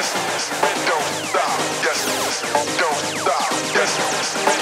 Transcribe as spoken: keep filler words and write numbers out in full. Yes, don't stop. Yes, don't stop. Yes.